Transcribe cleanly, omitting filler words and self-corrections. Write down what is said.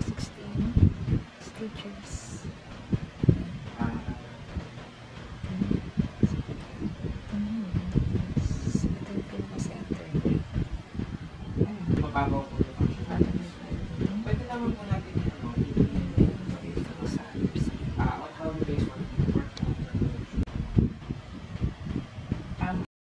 16 teachers.